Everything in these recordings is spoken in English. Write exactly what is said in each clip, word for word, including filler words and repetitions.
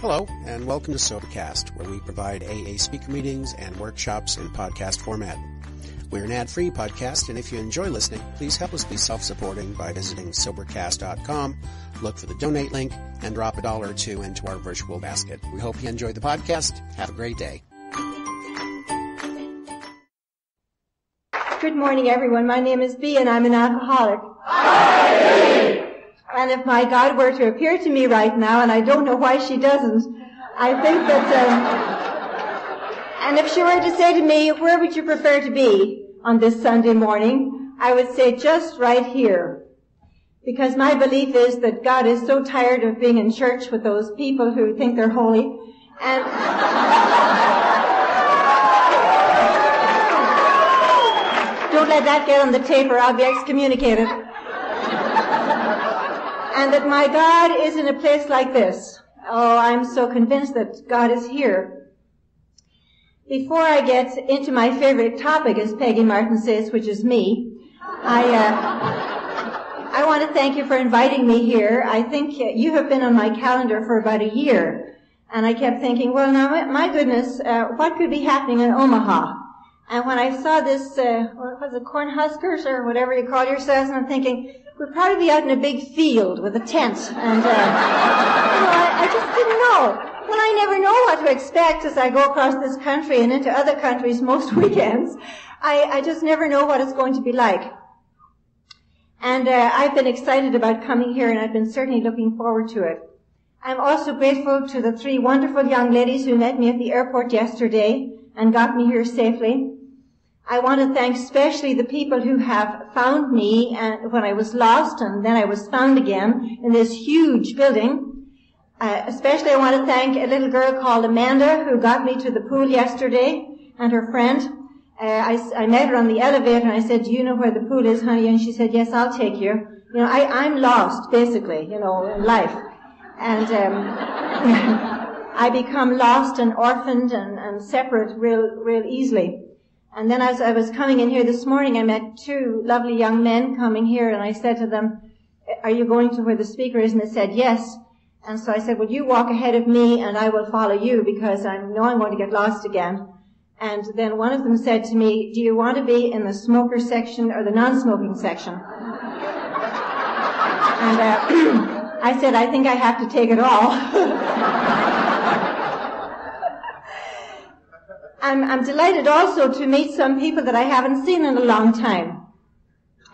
Hello, and welcome to SoberCast, where we provide A A speaker meetings and workshops in podcast format. We're an ad-free podcast, and if you enjoy listening, please help us be self-supporting by visiting SoberCast dot com, look for the donate link, and drop a dollar or two into our virtual basket. We hope you enjoy the podcast. Have a great day. Good morning, everyone. My name is Bea, and I'm an alcoholic. Hi! And if my God were to appear to me right now, and I don't know why she doesn't, I think that, um, and if she were to say to me, where would you prefer to be on this Sunday morning, I would say just right here. Because my belief is that God is so tired of being in church with those people who think they're holy, and... Don't let that get on the tape or I'll be excommunicated. And that my God is in a place like this. Oh, I'm so convinced that God is here. Before I get into my favorite topic, as Peggy Martin says, which is me, I uh, I want to thank you for inviting me here. I think you have been on my calendar for about a year. And I kept thinking, well, now, my goodness, uh, what could be happening in Omaha? And when I saw this, uh, what was it, Cornhuskers or whatever you call yourselves, and I'm thinking, we'd probably be out in a big field with a tent. And, uh, you know, I, I just didn't know. Well, I never know what to expect as I go across this country and into other countries most weekends. I, I just never know what it's going to be like. And uh, I've been excited about coming here, and I've been certainly looking forward to it. I'm also grateful to the three wonderful young ladies who met me at the airport yesterday and got me here safely. I want to thank especially the people who have found me and when I was lost and then I was found again in this huge building. Uh, especially I want to thank a little girl called Amanda who got me to the pool yesterday and her friend. Uh, I, I met her on the elevator and I said, do you know where the pool is, honey? And she said, yes, I'll take you. You know, I, I'm lost, basically, you know, in life. And um, I become lost and orphaned and, and separate real, real easily. And then as I was coming in here this morning, I met two lovely young men coming here, and I said to them, are you going to where the speaker is? And they said, yes. And so I said, well, you walk ahead of me, and I will follow you, because I know I'm going to get lost again. And then one of them said to me, do you want to be in the smoker section or the non-smoking section? And uh, I said, I think I have to take it all. I'm, I'm delighted also to meet some people that I haven't seen in a long time.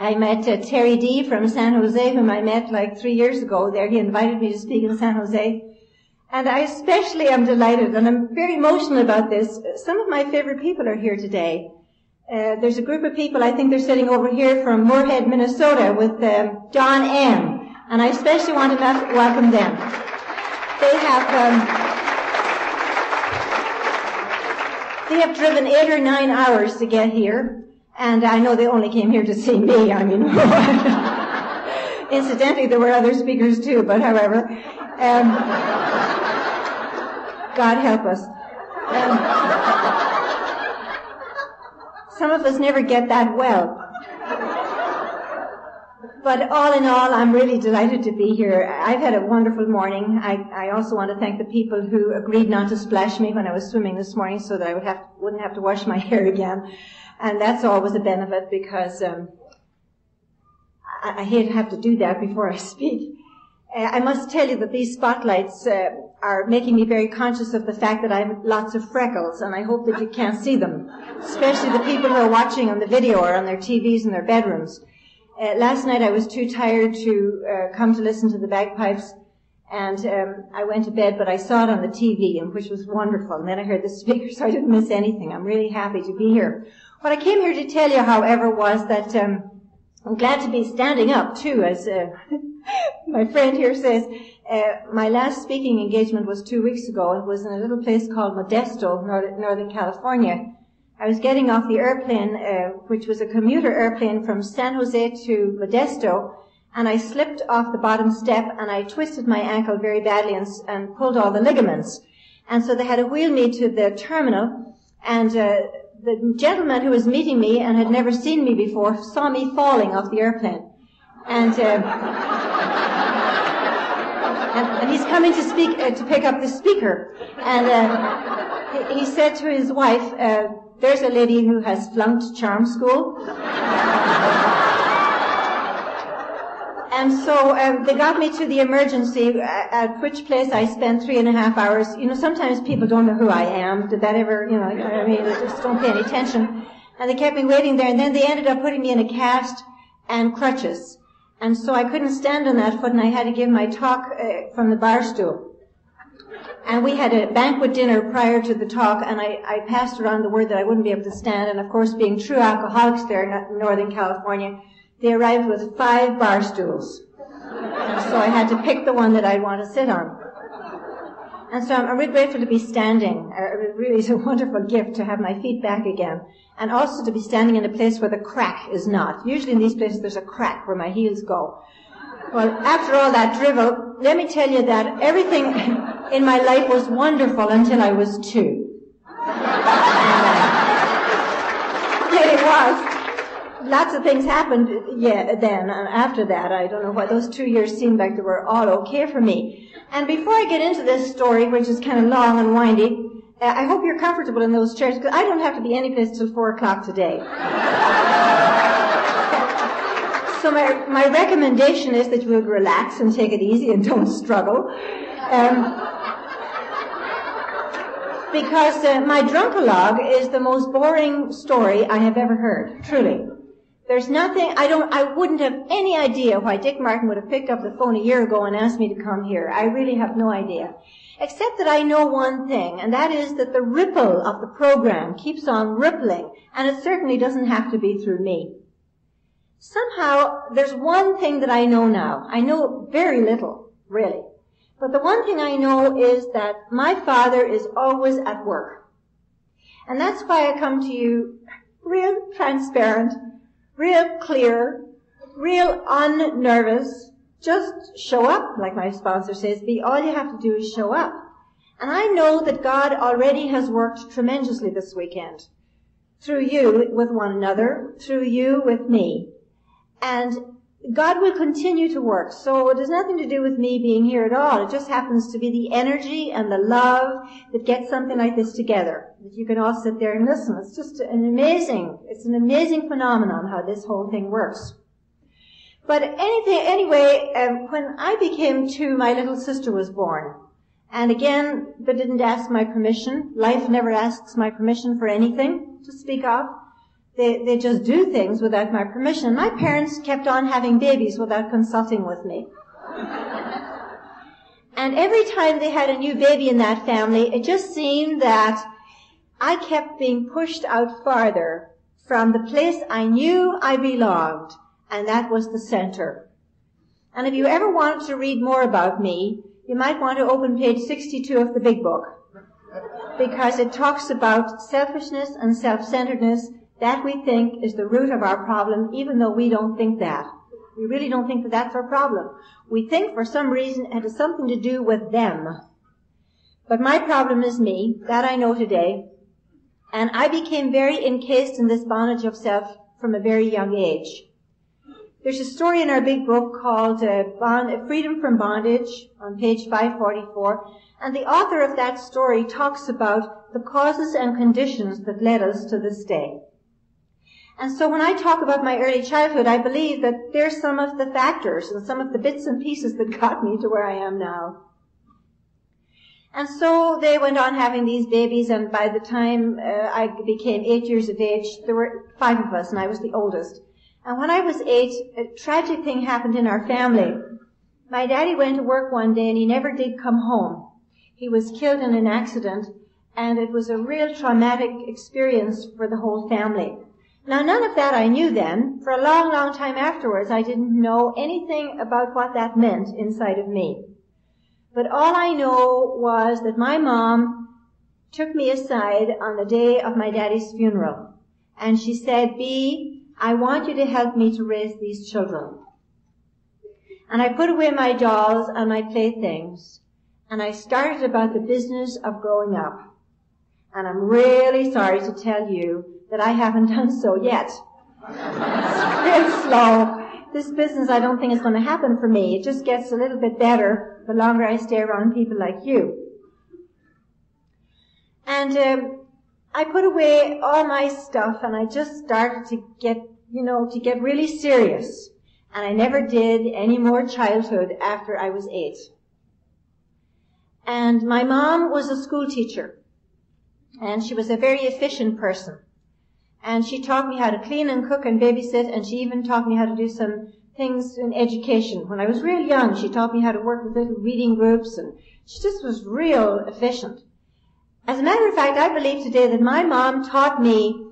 I met uh, Terry D. from San Jose, whom I met like three years ago there. He invited me to speak in San Jose. And I especially am delighted, and I'm very emotional about this. Some of my favorite people are here today. Uh, there's a group of people, I think they're sitting over here from Moorhead, Minnesota, with uh, John M. And I especially want to welcome them. They have... Um, They have driven eight or nine hours to get here, and I know they only came here to see me, I mean, incidentally, there were other speakers too, but however, um, God help us. Um, some of us never get that well, but all in all, I'm really delighted to be here. I've had a wonderful morning. I, I also want to thank the people who agreed not to splash me when I was swimming this morning so that I would have, wouldn't have to wash my hair again. And that's always a benefit because um, I, I hate to have to do that before I speak. Uh, I must tell you that these spotlights uh, are making me very conscious of the fact that I have lots of freckles, and I hope that you can't see them, especially the people who are watching on the video or on their T Vs in their bedrooms. Uh, last night I was too tired to uh, come to listen to the bagpipes, and um, I went to bed, but I saw it on the T V, and which was wonderful. And then I heard the speaker, so I didn't miss anything. I'm really happy to be here. What I came here to tell you, however, was that um, I'm glad to be standing up, too, as uh, my friend here says. Uh, my last speaking engagement was two weeks ago. It was in a little place called Modesto, Northern California. I was getting off the airplane, uh, which was a commuter airplane from San Jose to Modesto, and I slipped off the bottom step, and I twisted my ankle very badly and, and pulled all the ligaments. And so they had to wheel me to the terminal, and uh, the gentleman who was meeting me and had never seen me before saw me falling off the airplane. And, uh, and and he's coming to speak uh, to pick up the speaker. And uh, he, he said to his wife, uh, "There's a lady who has flunked charm school." And so um, they got me to the emergency, at which place I spent three and a half hours. You know, sometimes people don't know who I am. Did that ever? You know, I mean, they just don't pay any attention. And they kept me waiting there, and then they ended up putting me in a cast and crutches. And so I couldn't stand on that foot, and I had to give my talk uh, from the bar stool. And we had a banquet dinner prior to the talk, and I, I passed around the word that I wouldn't be able to stand. And, of course, being true alcoholics there in Northern California, they arrived with five bar stools. And so I had to pick the one that I'd want to sit on. And so I'm really grateful to be standing. It really is a wonderful gift to have my feet back again. And also to be standing in a place where the crack is not. Usually in these places there's a crack where my heels go. Well, after all that drivel, let me tell you that everything in my life was wonderful until I was two. There it was. Lots of things happened yeah, then, and after that, I don't know why. Those two years seemed like they were all okay for me. And before I get into this story, which is kind of long and windy, I hope you're comfortable in those chairs, because I don't have to be any place till four o'clock today. So my, my recommendation is that you will relax and take it easy and don't struggle. Um, because uh, my drunkalogue is the most boring story I have ever heard, truly. There's nothing, I don't, I wouldn't have any idea why Dick Martin would have picked up the phone a year ago and asked me to come here. I really have no idea. Except that I know one thing, and that is that the ripple of the program keeps on rippling, and it certainly doesn't have to be through me. Somehow, there's one thing that I know now. I know very little, really. But the one thing I know is that my father is always at work. And that's why I come to you real transparent, real clear, real unnervous. Just show up, like my sponsor says. Be all you have to do is show up. And I know that God already has worked tremendously this weekend. Through you with one another, through you with me. And God will continue to work, so it has nothing to do with me being here at all. It just happens to be the energy and the love that gets something like this together, that you can all sit there and listen. It's just an amazing, it's an amazing phenomenon how this whole thing works. But anything, anyway, um, when I became two, my little sister was born. And again, they didn't ask my permission. Life never asks my permission for anything to speak of. They, they just do things without my permission. My parents kept on having babies without consulting with me. And every time they had a new baby in that family, it just seemed that I kept being pushed out farther from the place I knew I belonged, and that was the center. And if you ever want to read more about me, you might want to open page sixty-two of the big book, because it talks about selfishness and self-centeredness. That we think is the root of our problem, even though we don't think that. We really don't think that that's our problem. We think for some reason it has something to do with them. But my problem is me, that I know today. And I became very encased in this bondage of self from a very young age. There's a story in our big book called uh, Bond, Freedom from Bondage on page five forty-four. And the author of that story talks about the causes and conditions that led us to this day. And so when I talk about my early childhood, I believe that there's some of the factors and some of the bits and pieces that got me to where I am now. And so they went on having these babies, and by the time uh, I became eight years of age, there were five of us, and I was the oldest. And when I was eight, a tragic thing happened in our family. My daddy went to work one day, and he never did come home. He was killed in an accident, and it was a real traumatic experience for the whole family. Now, none of that I knew then. For a long, long time afterwards, I didn't know anything about what that meant inside of me. But all I know was that my mom took me aside on the day of my daddy's funeral. And she said, "Bee, I want you to help me to raise these children." And I put away my dolls and my playthings. And I started about the business of growing up. And I'm really sorry to tell you that I haven't done so yet. It's real slow. this business I don't think is going to happen for me. It just gets a little bit better the longer I stay around people like you. And um, I put away all my stuff, and I just started to get, you know, to get really serious. And I never did any more childhood after I was eight. And my mom was a school teacher, and she was a very efficient person. And she taught me how to clean and cook and babysit, and she even taught me how to do some things in education. When I was real young, she taught me how to work with little reading groups, and she just was real efficient. As a matter of fact, I believe today that my mom taught me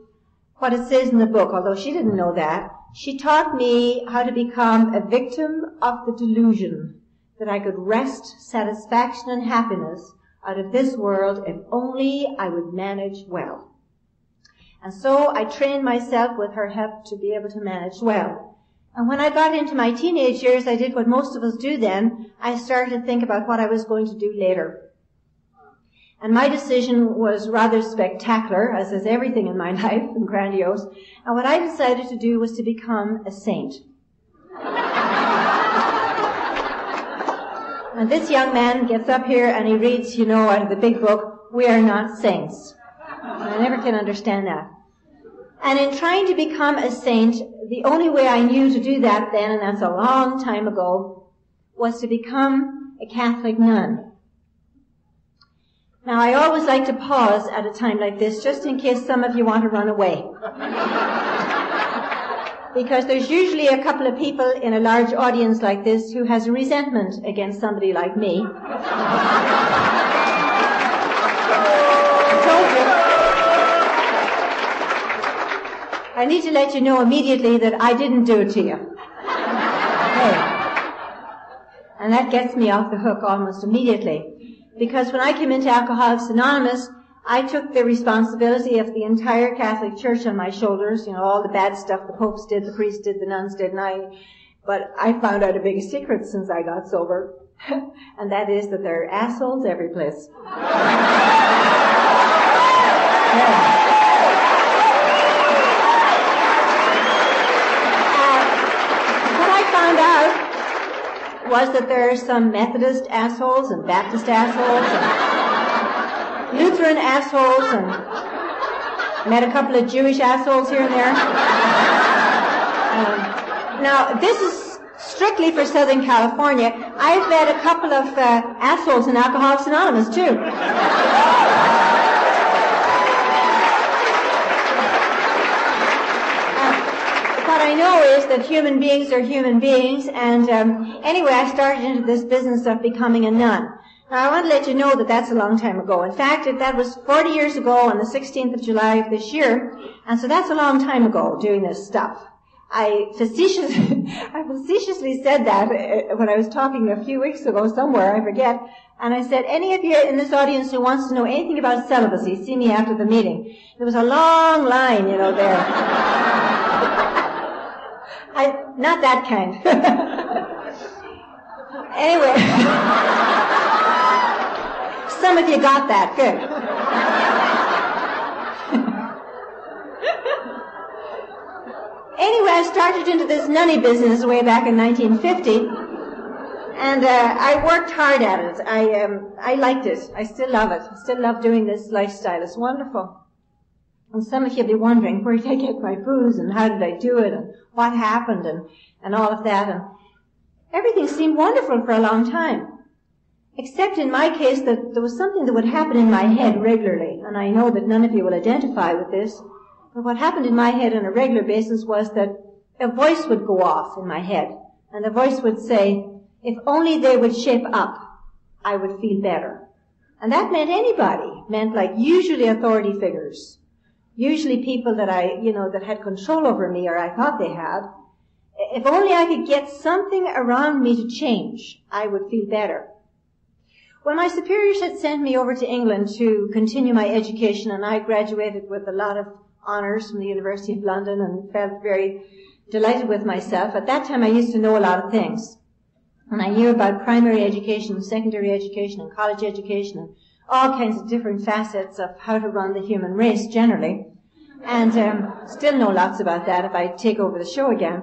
what it says in the book, although she didn't know that. She taught me how to become a victim of the delusion that I could wrest satisfaction and happiness out of this world if only I would manage well. And so I trained myself with her help to be able to manage well. And when I got into my teenage years, I did what most of us do then. I started to think about what I was going to do later. And my decision was rather spectacular, as is everything in my life, and grandiose. And what I decided to do was to become a saint. And this young man gets up here and he reads, you know, out of the big book, "We are not saints." I never can understand that. And in trying to become a saint, the only way I knew to do that then, and that's a long time ago, was to become a Catholic nun. Now, I always like to pause at a time like this, just in case some of you want to run away. Because there's usually a couple of people in a large audience like this who has a resentment against somebody like me. I need to let you know immediately that I didn't do it to you. Okay. And that gets me off the hook almost immediately. Because when I came into Alcoholics Anonymous, I took the responsibility of the entire Catholic Church on my shoulders, you know, all the bad stuff the popes did, the priests did, the nuns did, and I, but I found out a big secret since I got sober, and that is that there are assholes every place. Yeah. Out was that there are some Methodist assholes and Baptist assholes and Lutheran assholes, and met a couple of Jewish assholes here and there. Um, now, this is strictly for Southern California. I've met a couple of uh, assholes in Alcoholics Anonymous, too. I know is that human beings are human beings, and um, anyway, I started into this business of becoming a nun. Now, I want to let you know that that's a long time ago. In fact, that was forty years ago on the sixteenth of July of this year, and so that's a long time ago doing this stuff. I facetiously, I facetiously said that when I was talking a few weeks ago somewhere, I forget, and I said, any of you in this audience who wants to know anything about celibacy, see me after the meeting. There was a long line, you know, there. I, not that kind. Anyway. Some of you got that. Good. Anyway, I started into this nunny business way back in nineteen fifty. And uh, I worked hard at it. I, um, I liked it. I still love it. I still love doing this lifestyle. It's wonderful. And some of you will be wondering, where did I get my booze, and how did I do it, and what happened, and, and all of that. And everything seemed wonderful for a long time, except in my case that there was something that would happen in my head regularly. And I know that none of you will identify with this, but what happened in my head on a regular basis was that a voice would go off in my head, and the voice would say, if only they would shape up, I would feel better. And that meant anybody. It meant like usually authority figures. Usually people that I, you know, that had control over me, or I thought they had. If only I could get something around me to change, I would feel better. Well, my superiors had sent me over to England to continue my education, and I graduated with a lot of honors from the University of London and felt very delighted with myself. At that time, I used to know a lot of things. And I knew about primary education, secondary education, and college education, and all kinds of different facets of how to run the human race generally, and um, still know lots about that if I take over the show again.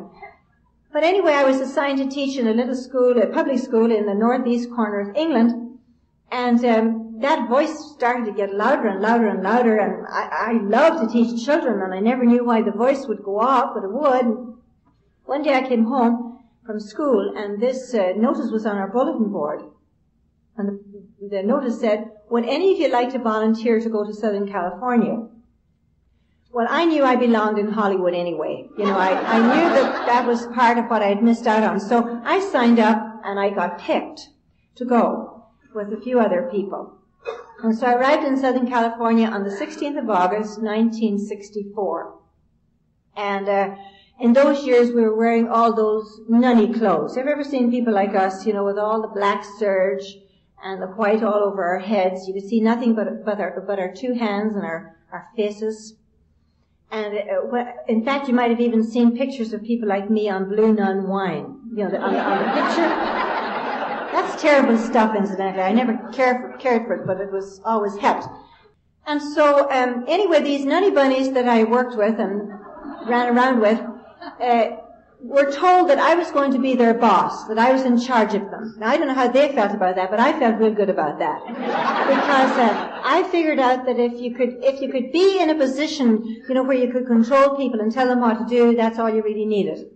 But anyway, I was assigned to teach in a little school, a public school in the northeast corner of England. And um, that voice started to get louder and louder and louder. And I, I loved to teach children, and I never knew why the voice would go off, but it would. And one day I came home from school, and this uh, notice was on our bulletin board. And the, the notice said, would any of you like to volunteer to go to Southern California? Well, I knew I belonged in Hollywood anyway. You know, I, I knew that that was part of what I had missed out on. So I signed up, and I got picked to go with a few other people. And so I arrived in Southern California on the sixteenth of August, nineteen sixty-four. And uh, in those years, we were wearing all those nunny clothes. Have you ever seen people like us, you know, with all the black serge and the white all over our heads? You could see nothing but, but, our, but our two hands and our, our faces. And uh, in fact, you might have even seen pictures of people like me on Blue Nun Wine, you know, on, on the picture. That's terrible stuff, incidentally. I never cared for, cared for it, but it was always helped. And so, um, anyway, these nunny bunnies that I worked with and ran around with uh, were told that I was going to be their boss, that I was in charge of them. Now, I don't know how they felt about that, but I felt real good about that, because Uh, I figured out that if you could, if you could be in a position, you know, where you could control people and tell them what to do, that's all you really needed.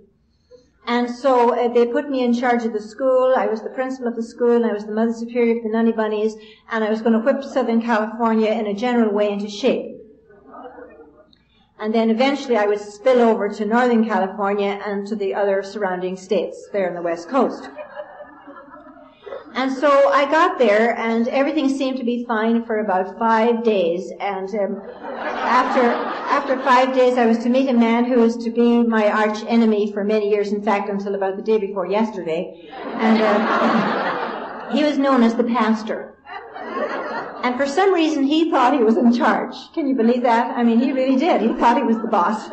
And so uh, they put me in charge of the school. I was the principal of the school, and I was the mother superior of the Nunny Bunnies, and I was going to whip Southern California in a general way into shape. And then eventually I would spill over to Northern California and to the other surrounding states there on the West Coast. And so I got there, and everything seemed to be fine for about five days. And um, after after five days, I was to meet a man who was to be my arch enemy for many years, in fact, until about the day before yesterday. And um, he was known as the pastor. And for some reason, he thought he was in charge. Can you believe that? I mean, he really did. He thought he was the boss.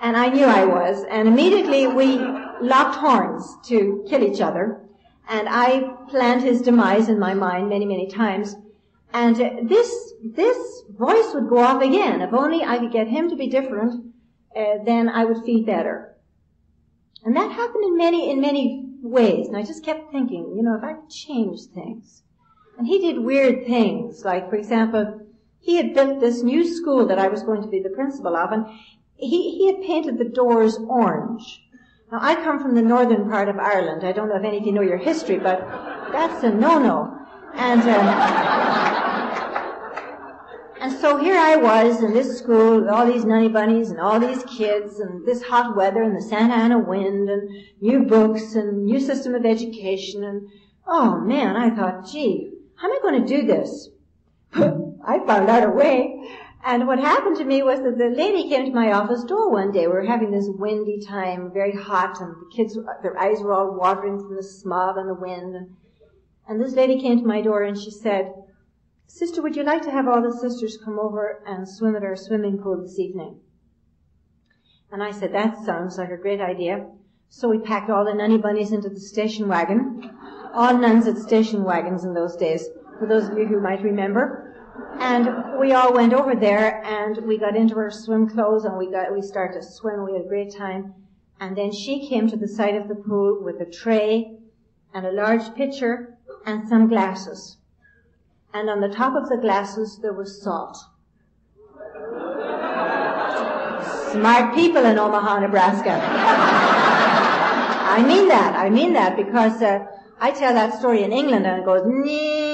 And I knew I was. And immediately, we locked horns to kill each other. And I planned his demise in my mind many, many times. And uh, this this voice would go off again. If only I could get him to be different, uh, then I would feel better. And that happened in many, in many ways. And I just kept thinking, you know, if I could change things. And he did weird things. Like, for example, he had built this new school that I was going to be the principal of, and he, he had painted the doors orange. Now, I come from the northern part of Ireland. I don't know if any of you know your history, but that's a no-no. And um, and so here I was in this school with all these nunny bunnies and all these kids and this hot weather and the Santa Ana wind and new books and new system of education. And, oh, man, I thought, gee, how am I going to do this? I found out a way. And what happened to me was that the lady came to my office door one day. We were having this windy time, very hot, and the kids, their eyes were all watering from the smog and the wind. And this lady came to my door, and she said, "Sister, would you like to have all the sisters come over and swim at our swimming pool this evening?" And I said, that sounds like a great idea. So we packed all the nunny bunnies into the station wagon. All nuns had station wagons in those days, for those of you who might remember. And we all went over there, and we got into our swim clothes, and we got we started to swim. We had a great time. And then she came to the side of the pool with a tray and a large pitcher and some glasses. And on the top of the glasses, there was salt. Smart people in Omaha, Nebraska. I mean that. I mean that, because uh, I tell that story in England, and it goes, nee.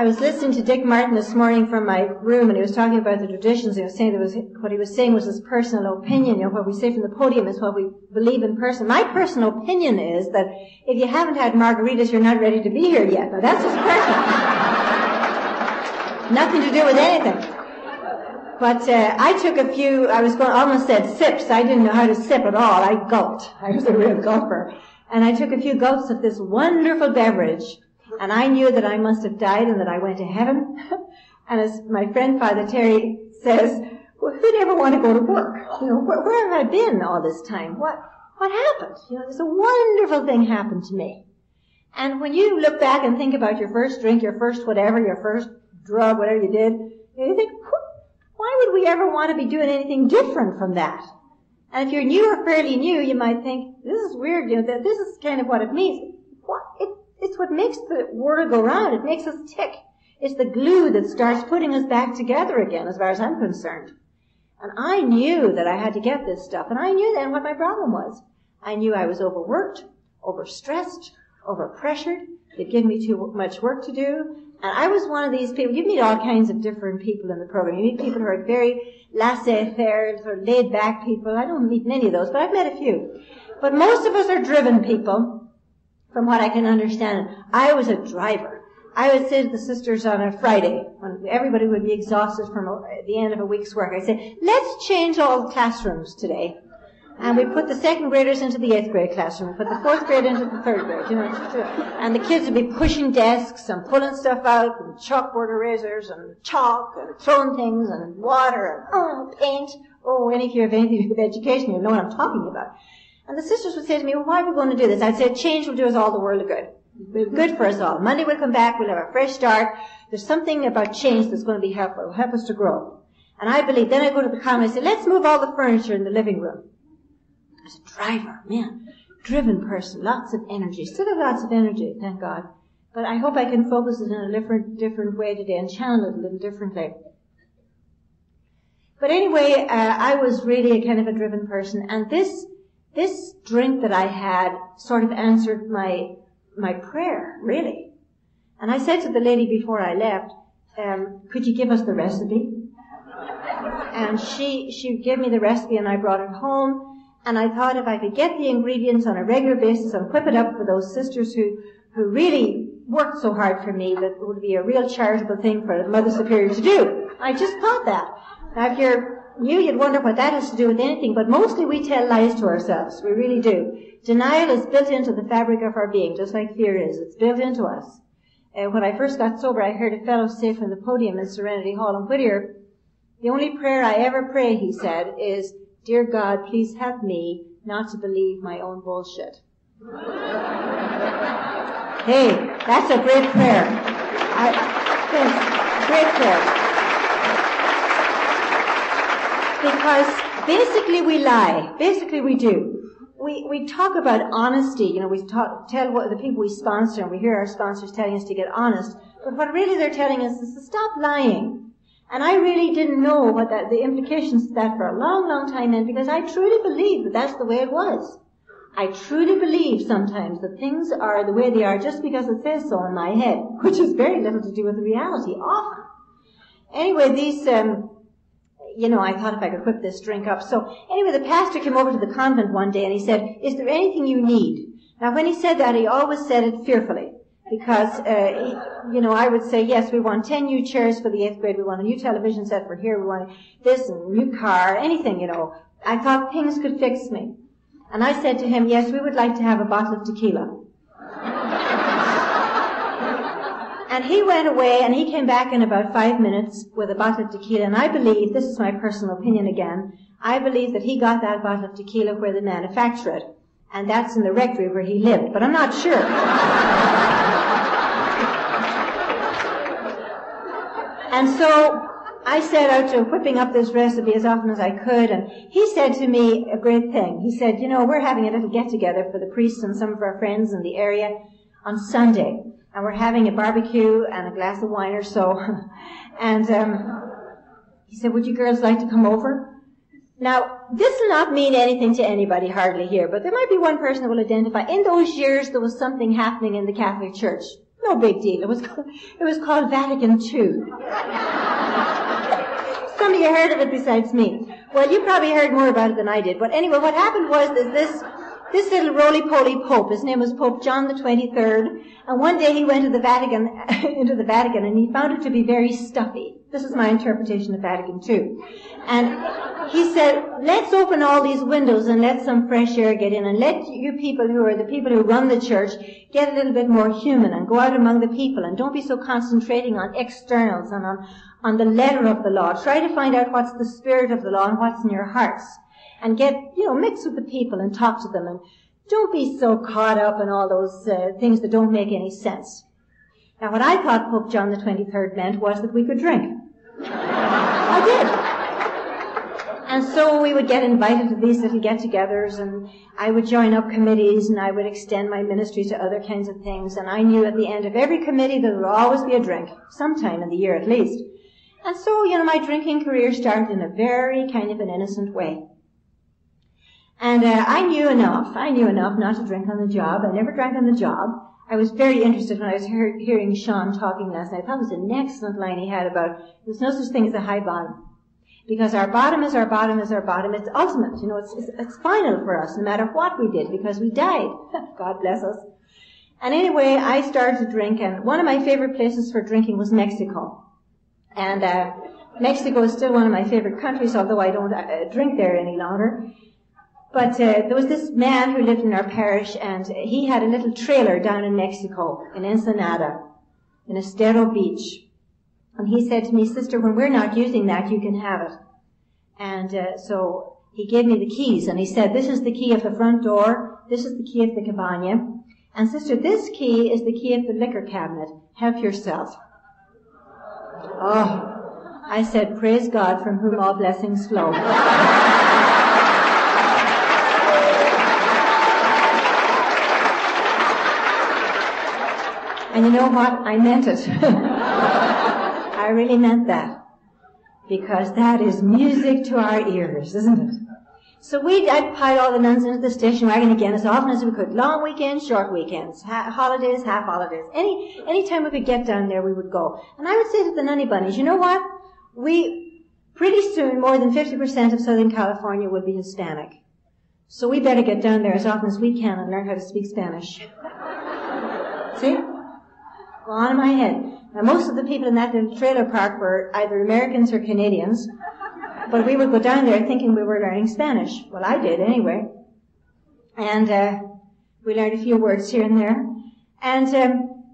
I was listening to Dick Martin this morning from my room, and he was talking about the traditions. He was saying that was, what he was saying was his personal opinion. You know, what we say from the podium is what we believe in person. My personal opinion is that if you haven't had margaritas, you're not ready to be here yet. Now, that's his personal. Nothing to do with anything. But uh, I took a few, I was going, almost said sips. I didn't know how to sip at all. I gulped. I was a real gulper. And I took a few gulps of this wonderful beverage. And I knew that I must have died and that I went to heaven. And as my friend Father Terry says, well, who'd ever want to go to work? You know, where, where have I been all this time? What what happened? You know, this wonderful thing happened to me. And when you look back and think about your first drink, your first whatever, your first drug, whatever you did, you think, why would we ever want to be doing anything different from that? And if you're new or fairly new, you might think, this is weird, you know, that this is kind of what it means. What? It, it's what makes the world go round. It makes us tick. It's the glue that starts putting us back together again, as far as I'm concerned. And I knew that I had to get this stuff, and I knew then what my problem was. I knew I was overworked, overstressed, overpressured. They'd given me too much work to do. And I was one of these people. You meet all kinds of different people in the program. You meet people who are very laissez-faire, sort of laid-back people. I don't meet many of those, but I've met a few. But most of us are driven people, from what I can understand. I was a driver. I would say to the sisters on a Friday, when everybody would be exhausted from a, the end of a week's work, I'd say, let's change all the classrooms today. And we put the second graders into the eighth grade classroom. We put the fourth grade into the third grade, you know. And the kids would be pushing desks and pulling stuff out and chalkboard erasers and chalk and throwing things and water and oh, paint. Oh, any of you have anything to do with education, you know what I'm talking about. And the sisters would say to me, well, why are we going to do this? I'd say, change will do us all the world of good. Good for us all. Monday we'll come back, we'll have a fresh start. There's something about change that's going to be helpful. It'll help us to grow. And I believe, then I go to the common and I say, let's move all the furniture in the living room. As a driver, man, driven person, lots of energy, still have lots of energy, thank God. But I hope I can focus it in a different, different way today and channel it a little differently. But anyway, uh, I was really a kind of a driven person, and this this drink that I had sort of answered my my prayer, really. And I said to the lady before I left, um, could you give us the recipe? And she she gave me the recipe, and I brought it home. And I thought if I could get the ingredients on a regular basis and whip it up for those sisters who, who really worked so hard for me, that it would be a real charitable thing for a Mother Superior to do. I just thought that. Now, if you're new, you'd wonder what that has to do with anything, but mostly we tell lies to ourselves. We really do. Denial is built into the fabric of our being, just like fear is. It's built into us. And when I first got sober, I heard a fellow say from the podium in Serenity Hall in Whittier, the only prayer I ever pray, he said, is, dear God, please help me not to believe my own bullshit. Hey, that's a great prayer. I, great prayer. Because basically we lie. Basically we do. We we talk about honesty. You know, we talk, tell what the people we sponsor, and we hear our sponsors telling us to get honest. But what really they're telling us is to stop lying. And I really didn't know what that, the implications of that for a long, long time then, because I truly believed that that's the way it was. I truly believe sometimes that things are the way they are just because it says so in my head, which has very little to do with the reality, often. Anyway, these, um, you know, I thought if I could whip this drink up. So anyway, the pastor came over to the convent one day and he said, is there anything you need? Now, when he said that, he always said it fearfully. Because, uh, you know, I would say, yes, we want ten new chairs for the eighth grade. We want a new television set for here. We want this and a new car, anything, you know. I thought things could fix me. And I said to him, yes, we would like to have a bottle of tequila. And he went away, and he came back in about five minutes with a bottle of tequila. And I believe, this is my personal opinion again, I believe that he got that bottle of tequila where they manufacture it. And that's in the rectory where he lived. But I'm not sure. And so I set out to whipping up this recipe as often as I could, and he said to me a great thing. He said, you know, we're having a little get-together for the priests and some of our friends in the area on Sunday, and we're having a barbecue and a glass of wine or so. And um, he said, would you girls like to come over? Now, this will not mean anything to anybody hardly here, but there might be one person that will identify. In those years, there was something happening in the Catholic Church. No big deal. It was called, it was called Vatican Two. Somebody heard of it besides me. Well, you probably heard more about it than I did. But anyway, what happened was that this this little roly-poly pope, his name was Pope John the twenty-third, and one day he went to the Vatican into the Vatican, and he found it to be very stuffy. This is my interpretation of Vatican Two. And he said, let's open all these windows and let some fresh air get in, and let you people who are the people who run the church get a little bit more human and go out among the people, and don't be so concentrating on externals and on, on the letter of the law. Try to find out what's the spirit of the law and what's in your hearts. And get, you know, mix with the people and talk to them, and don't be so caught up in all those uh, things that don't make any sense. Now, what I thought Pope John the twenty-third meant was that we could drink. I did. And so we would get invited to these little get-togethers, and I would join up committees, and I would extend my ministry to other kinds of things. And I knew at the end of every committee there would always be a drink, sometime in the year at least. And so, you know, my drinking career started in a very kind of an innocent way. And uh, I knew enough, I knew enough not to drink on the job. I never drank on the job. I was very interested when I was hear hearing Sean talking last night. That was an excellent line he had about, there's no such thing as a high bottom. Because our bottom is our bottom is our bottom. It's ultimate, you know, it's, it's, it's final for us, no matter what we did, because we died. God bless us. And anyway, I started to drink, and one of my favorite places for drinking was Mexico. And uh, Mexico is still one of my favorite countries, although I don't uh, drink there any longer. But uh, there was this man who lived in our parish, and he had a little trailer down in Mexico, in Ensenada, in Estero Beach. And he said to me, "Sister, when we're not using that, you can have it." And uh, so he gave me the keys, and he said, "This is the key of the front door, this is the key of the cabana, and sister, this key is the key of the liquor cabinet. Help yourself." Oh, I said, "Praise God, from whom all blessings flow." And you know what? I meant it. I really meant that. Because that is music to our ears, isn't it? So we, I'd pile all the nuns into the station wagon again as often as we could. Long weekends, short weekends, ha holidays, half holidays. Any, any time we could get down there, we would go. And I would say to the Nunny Bunnies, you know what? We, pretty soon, more than fifty percent of Southern California will be Hispanic. So we better get down there as often as we can and learn how to speak Spanish. See? On in my head. Now, most of the people in that little trailer park were either Americans or Canadians, but we would go down there thinking we were learning Spanish. Well, I did anyway. And uh, we learned a few words here and there. And um,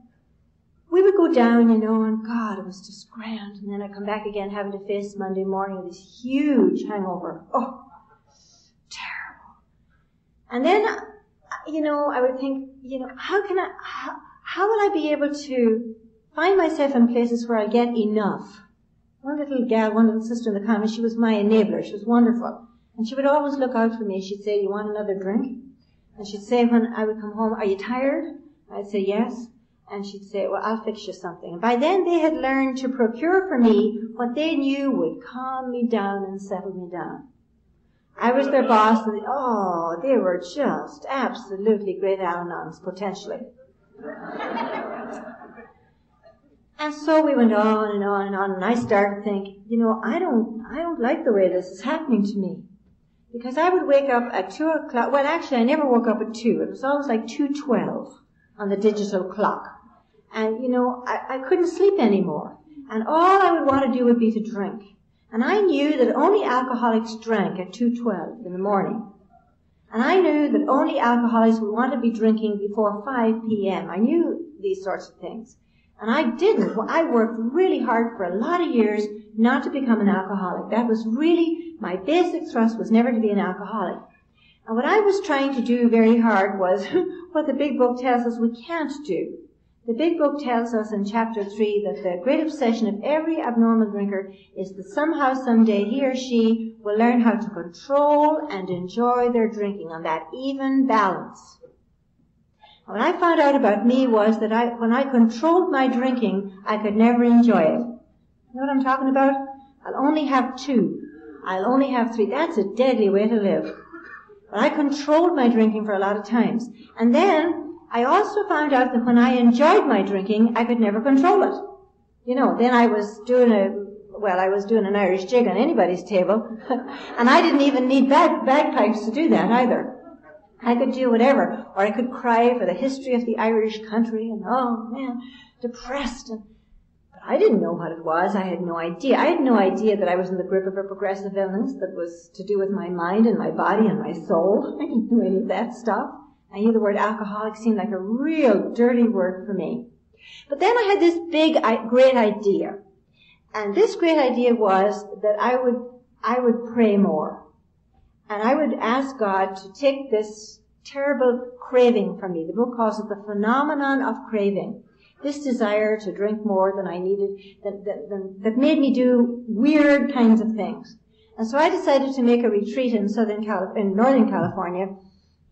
we would go down, you know, and God, it was just grand. And then I'd come back again having to face Monday morning with this huge hangover. Oh, terrible. And then, you know, I would think, you know, how can I... How, How will I be able to find myself in places where I get enough? One little gal, one little sister in the convent, she was my enabler. She was wonderful. And she would always look out for me. She'd say, "You want another drink?" And she'd say when I would come home, "Are you tired?" I'd say, "Yes." And she'd say, "Well, I'll fix you something." And by then they had learned to procure for me what they knew would calm me down and settle me down. I was their boss, and oh, they were just absolutely great Al-Anons, potentially. And so we went on and on and on, and I started to think, you know, I don't, I don't like the way this is happening to me, because I would wake up at two o'clock. Well, actually, I never woke up at two. It was always like two twelve on the digital clock, and you know, I, I couldn't sleep anymore. And all I would want to do would be to drink. And I knew that only alcoholics drank at two twelve in the morning. And I knew that only alcoholics would want to be drinking before five P M I knew these sorts of things. And I didn't. Well, I worked really hard for a lot of years not to become an alcoholic. That was really, my basic thrust was never to be an alcoholic. And what I was trying to do very hard was what the big book tells us we can't do. The big book tells us in chapter three that the great obsession of every abnormal drinker is that somehow, someday, he or she will learn how to control and enjoy their drinking on that even balance. What I found out about me was that I, when I controlled my drinking, I could never enjoy it. You know what I'm talking about? I'll only have two. I'll only have three. That's a deadly way to live. But I controlled my drinking for a lot of times. And then I also found out that when I enjoyed my drinking, I could never control it. You know, then I was doing a Well, I was doing an Irish jig on anybody's table, and I didn't even need bag bagpipes to do that either. I could do whatever, or I could cry for the history of the Irish country, and oh man, depressed. And, but I didn't know what it was. I had no idea. I had no idea that I was in the grip of a progressive illness that was to do with my mind and my body and my soul. I didn't know any of that stuff. I knew the word alcoholic seemed like a real dirty word for me. But then I had this big, great idea. And this great idea was that I would, I would pray more. And I would ask God to take this terrible craving from me. The book calls it the phenomenon of craving. This desire to drink more than I needed, that, that, that made me do weird kinds of things. And so I decided to make a retreat in Southern Cali- in Northern California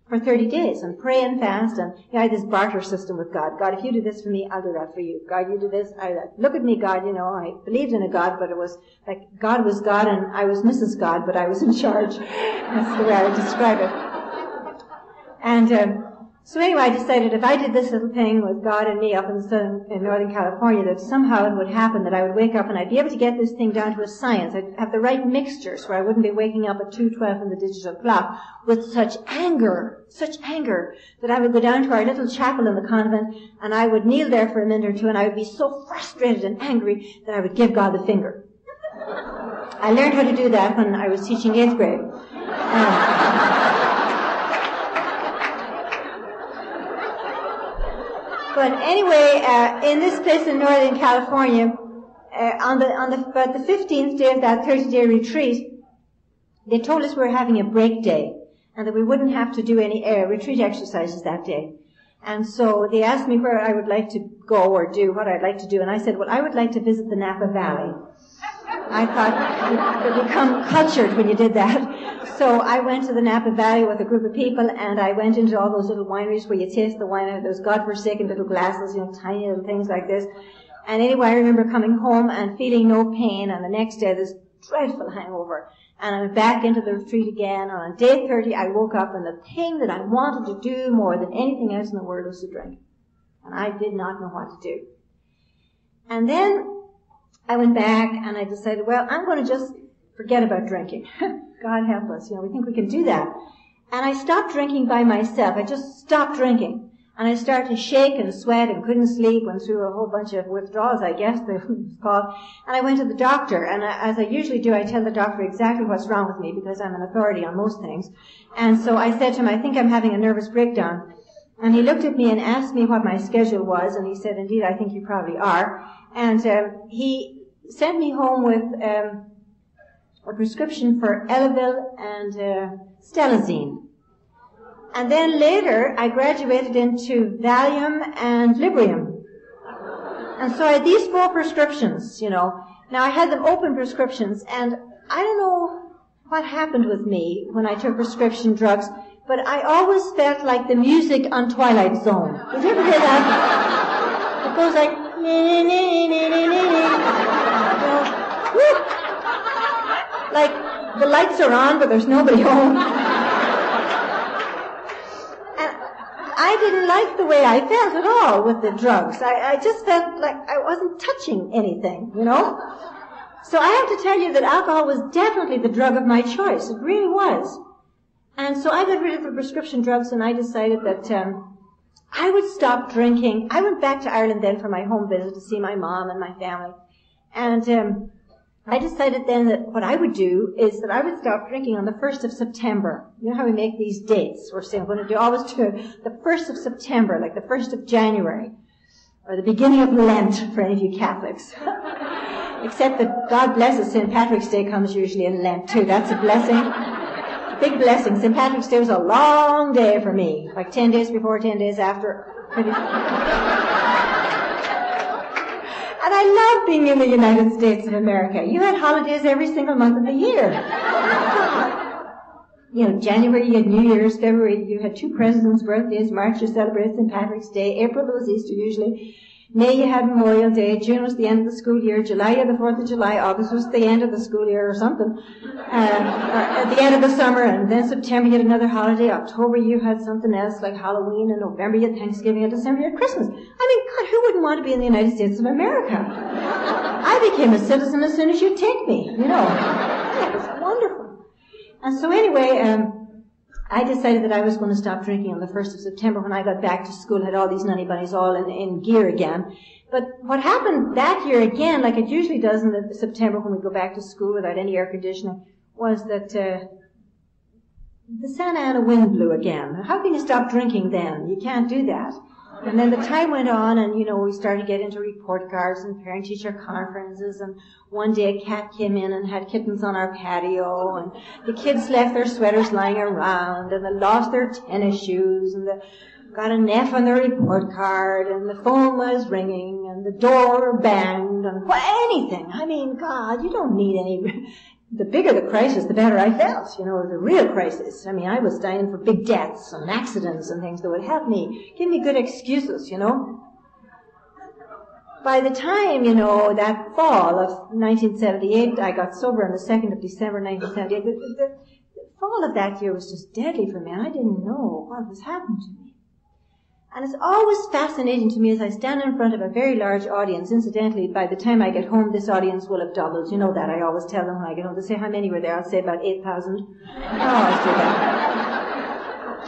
for thirty days and pray and fast. And you know, I had this barter system with God. God, if you do this for me, I'll do that for you. God, you do this, I do that. Look at me, God. You know, I believed in a God, but it was like God was God and I was Missus God, but I was in charge. That's the way I would describe it. And um, so anyway, I decided if I did this little thing with God and me up in, Southern, in Northern California, that somehow it would happen that I would wake up and I'd be able to get this thing down to a science. I'd have the right mixtures where I wouldn't be waking up at two twelve on the digital clock with such anger. Such anger that I would go down to our little chapel in the convent and I would kneel there for a minute or two and I would be so frustrated and angry that I would give God the finger. I learned how to do that when I was teaching eighth grade. Um, but anyway, uh, in this place in Northern California, uh, on the on the about the fifteenth day of that thirty-day retreat, they told us we were having a break day, and that we wouldn't have to do any uh, retreat exercises that day. And so they asked me where I would like to go or do, what I'd like to do, and I said, well, I would like to visit the Napa Valley. I thought you would become cultured when you did that. So I went to the Napa Valley with a group of people, and I went into all those little wineries where you taste the wine out of those godforsaken little glasses, you know, tiny little things like this. And anyway, I remember coming home and feeling no pain, and the next day this dreadful hangover. And I went back into the retreat again. And on day thirty, I woke up, and the thing that I wanted to do more than anything else in the world was to drink. And I did not know what to do. And then I went back, and I decided, well, I'm going to just forget about drinking. God help us. You know, we think we can do that. And I stopped drinking by myself. I just stopped drinking. And I started to shake and sweat and couldn't sleep, went through a whole bunch of withdrawals, I guess they was called. And I went to the doctor, and I, as I usually do, I tell the doctor exactly what's wrong with me because I'm an authority on most things. And so I said to him, I think I'm having a nervous breakdown. And he looked at me and asked me what my schedule was, and he said, indeed, I think you probably are. And uh, he sent me home with um, a prescription for Elavil and uh, Stelazine. And then later, I graduated into Valium and Librium. And so I had these four prescriptions, you know. Now, I had them open prescriptions, and I don't know what happened with me when I took prescription drugs, but I always felt like the music on Twilight Zone. Did you ever hear that? It goes like, nee, nee, nee, nee, nee, nee, nee. Like, the lights are on, but there's nobody home. I didn't like the way I felt at all with the drugs. I, I just felt like I wasn't touching anything, you know? So I have to tell you that alcohol was definitely the drug of my choice. It really was. And so I got rid of the prescription drugs, and I decided that um, I would stop drinking. I went back to Ireland then for my home visit to see my mom and my family. And um, I decided then that what I would do is that I would stop drinking on the first of September. You know how we make these dates? We're saying we're going to do always do the first of September, like the first of January, or the beginning of Lent for any of you Catholics. Except that God bless us, Saint Patrick's Day comes usually in Lent too. That's a blessing, a big blessing. Saint Patrick's Day was a long day for me, like ten days before, ten days after. And I love being in the United States of America. You had holidays every single month of the year. You know, January you had New Year's, February you had two presidents' birthdays, March you celebrated Saint Patrick's Day, April it was Easter usually, May you had Memorial Day, June was the end of the school year, July you had the fourth of July, August was the end of the school year or something, uh, or at the end of the summer, and then September you had another holiday, October you had something else like Halloween, and November you had Thanksgiving, and December you had Christmas. I mean, who wouldn't want to be in the United States of America? I became a citizen as soon as you take me, you know. That was wonderful. And so anyway, um, I decided that I was going to stop drinking on the first of September. When I got back to school, had all these nunny bunnies all in, in gear again. But what happened that year again, like it usually does in the September when we go back to school without any air conditioning, was that uh, the Santa Ana wind blew again. How can you stop drinking then? You can't do that. And then the time went on, and, you know, we started to get into report cards and parent-teacher conferences, and one day a cat came in and had kittens on our patio, and the kids left their sweaters lying around, and they lost their tennis shoes, and they got an F on their report card, and the phone was ringing, and the door banged, and well, anything. I mean, God, you don't need any the bigger the crisis, the better I felt, you know, the real crisis. I mean, I was dying for big deaths and accidents and things that would help me, give me good excuses, you know. By the time, you know, that fall of nineteen seventy-eight, I got sober on the second of December, nineteen seventy-eight. The, the, the fall of that year was just deadly for me. I didn't know what was happening to me. And it's always fascinating to me as I stand in front of a very large audience. Incidentally, by the time I get home, this audience will have doubled. You know that. I always tell them when I get home. They say, how many were there? I'll say about eight thousand. I always do that.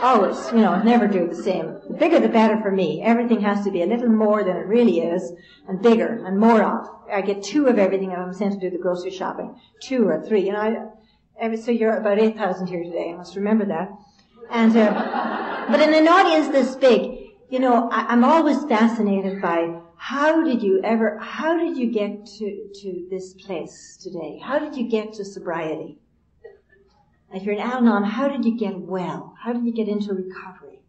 Always, you know, never do the same. The bigger the better for me. Everything has to be a little more than it really is, and bigger, and more of. I get two of everything if I'm sent to do the grocery shopping. Two or three. You know, I, so you're about eight thousand here today. I must remember that. And, uh, but in an audience this big, you know, I, I'm always fascinated by how did you ever, how did you get to, to this place today? How did you get to sobriety? If you're an Al-Anon, how did you get well? How did you get into recovery?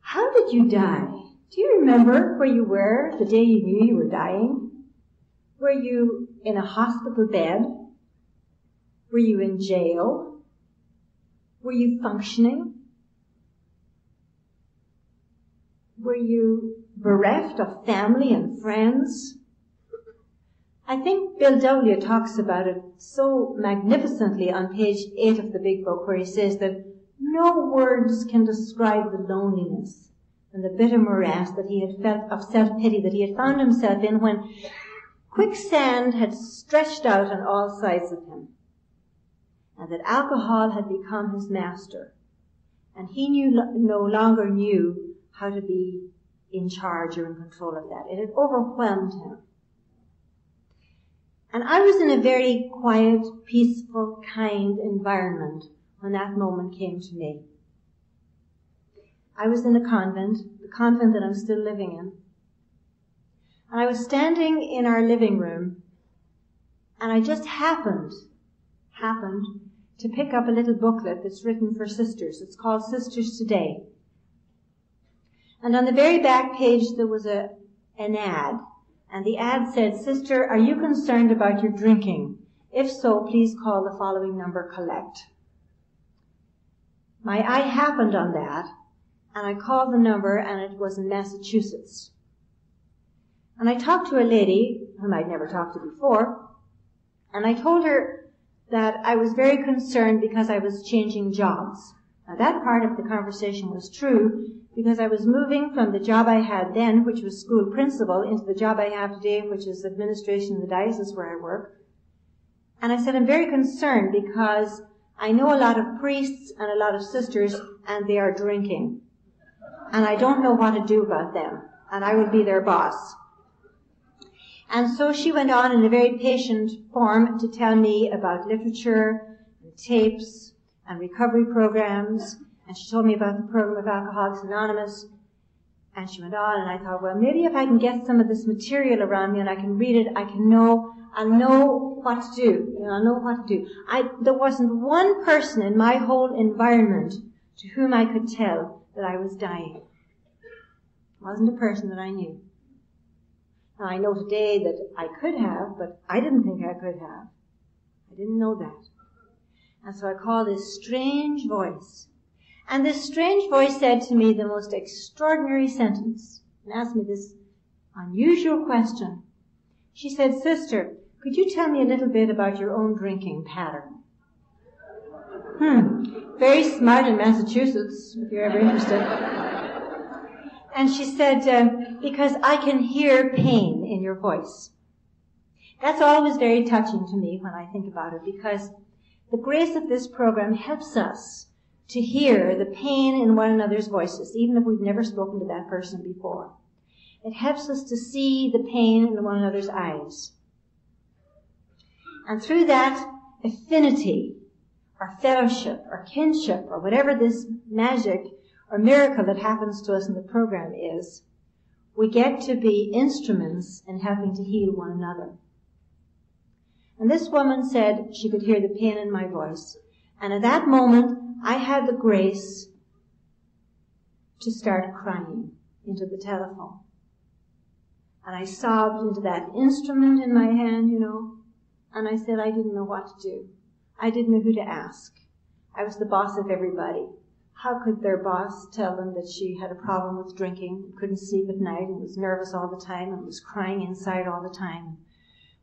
How did you die? Do you remember where you were the day you knew you were dying? Were you in a hospital bed? Were you in jail? Were you functioning? Were you bereft of family and friends? I think Bill W. talks about it so magnificently on page eight of the big book, where he says that no words can describe the loneliness and the bitter morass that he had felt of self-pity that he had found himself in when quicksand had stretched out on all sides of him, and that alcohol had become his master, and he knew no longer knew how to be in charge or in control of that. It had overwhelmed him. And I was in a very quiet, peaceful, kind environment when that moment came to me. I was in a convent, the convent that I'm still living in. And I was standing in our living room, and I just happened, happened to pick up a little booklet that's written for sisters. It's called Sisters Today. And on the very back page, there was a, an ad. And the ad said, Sister, are you concerned about your drinking? If so, please call the following number, collect. My eye happened on that, and I called the number, and it was in Massachusetts. And I talked to a lady whom I'd never talked to before, and I told her that I was very concerned because I was changing jobs. Now, that part of the conversation was true, because I was moving from the job I had then, which was school principal, into the job I have today, which is administration in the diocese where I work. And I said, I'm very concerned because I know a lot of priests and a lot of sisters, and they are drinking. And I don't know what to do about them, and I would be their boss. And so she went on in a very patient form to tell me about literature and tapes and recovery programs. And she told me about the program of Alcoholics Anonymous, and she went on, and I thought, well, maybe if I can get some of this material around me and I can read it, I can know, I'll know what to do, you know, I'll know what to do. I, there wasn't one person in my whole environment to whom I could tell that I was dying. It wasn't a person that I knew. Now, I know today that I could have, but I didn't think I could have. I didn't know that. And so I called this strange voice. And this strange voice said to me the most extraordinary sentence and asked me this unusual question. She said, Sister, could you tell me a little bit about your own drinking pattern? Hmm, very smart in Massachusetts, if you're ever interested. And she said, uh, because I can hear pain in your voice. That's always very touching to me when I think about it, because the grace of this program helps us to hear the pain in one another's voices, even if we've never spoken to that person before. It helps us to see the pain in one another's eyes. And through that affinity, or fellowship, or kinship, or whatever this magic or miracle that happens to us in the program is, we get to be instruments in helping to heal one another. And this woman said she could hear the pain in my voice. And at that moment, I had the grace to start crying into the telephone. And I sobbed into that instrument in my hand, you know, And I said I didn't know what to do. I didn't know who to ask. I was the boss of everybody. How could their boss tell them that she had a problem with drinking, couldn't sleep at night, and was nervous all the time, and was crying inside all the time,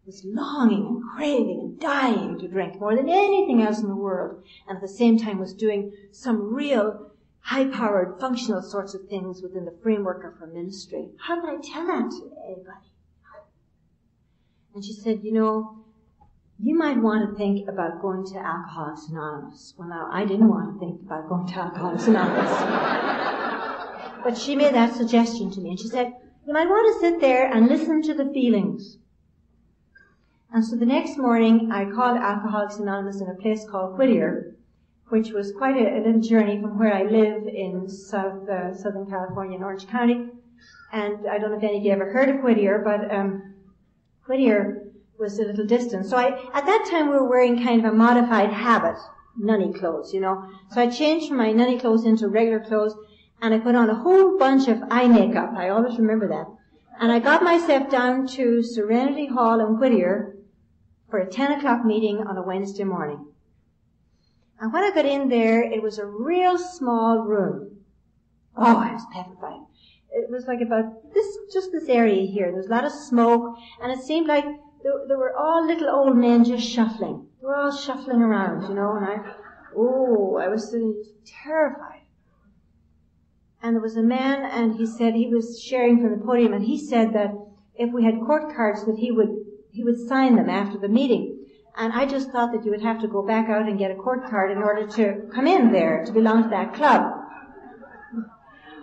was longing and craving and dying to drink more than anything else in the world, and at the same time was doing some real high-powered, functional sorts of things within the framework of her ministry? How could I tell that to anybody? And she said, you know, you might want to think about going to Alcoholics Anonymous. Well, now, I didn't want to think about going to Alcoholics Anonymous. But she made that suggestion to me, and she said, you might want to sit there and listen to the feelings. And so the next morning, I called Alcoholics Anonymous in a place called Whittier, which was quite a, a little journey from where I live in South uh, Southern California in Orange County. And I don't know if any of you ever heard of Whittier, but um, Whittier was a little distance. So I, at that time we were wearing kind of a modified habit, nunny clothes, you know. So I changed from my nunny clothes into regular clothes, and I put on a whole bunch of eye makeup. I always remember that. And I got myself down to Serenity Hall in Whittier for a ten o'clock meeting on a Wednesday morning. And when I got in there, it was a real small room. Oh, I was petrified. It was like about this, just this area here. There was a lot of smoke, and it seemed like there were all little old men just shuffling. They were all shuffling around, you know, and I, oh, I was sitting terrified. And there was a man, and he said, he was sharing from the podium, and he said that if we had court cards that he would, he would sign them after the meeting. And I just thought that you would have to go back out and get a court card in order to come in there, to belong to that club.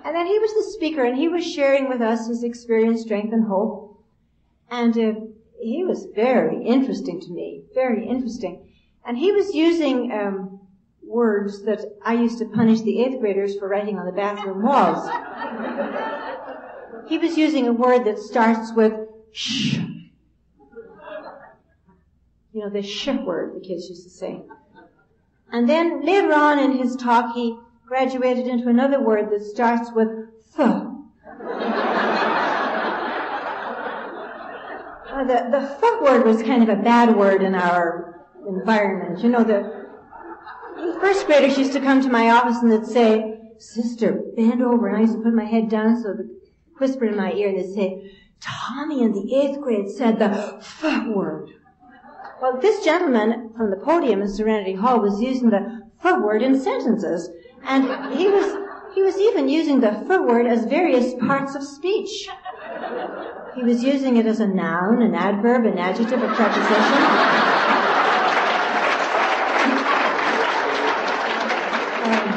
And then he was the speaker, and he was sharing with us his experience, strength, and hope. And, uh, he was very interesting to me, very interesting. And he was using um, words that I used to punish the eighth graders for writing on the bathroom walls. He was using a word that starts with shh. You know, the shh word the kids used to say. And then later on in his talk, he graduated into another word that starts with th. Uh, the, the fuck word was kind of a bad word in our environment. You know, the, the first graders used to come to my office and they'd say, "Sister, bend over." And I used to put my head down so they'd whisper in my ear and they'd say, "Tommy in the eighth grade said the fuck word." Well, this gentleman from the podium in Serenity Hall was using the fuck word in sentences. And he was, he was even using the fuck word as various parts of speech. He was using it as a noun, an adverb, an adjective, a preposition. Um,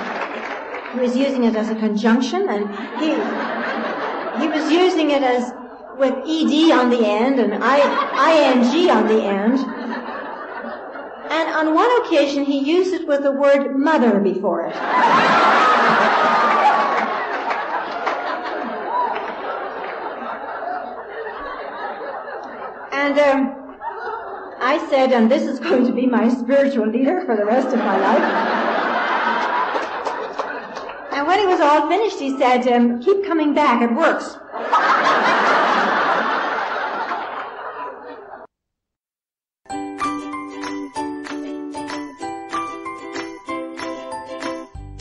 he was using it as a conjunction, and he he was using it as with ed on the end and I, ing on the end. And on one occasion, he used it with the word mother before it. And um, I said, and this is going to be my spiritual leader for the rest of my life. And when he was all finished, he said, um, keep coming back, it works.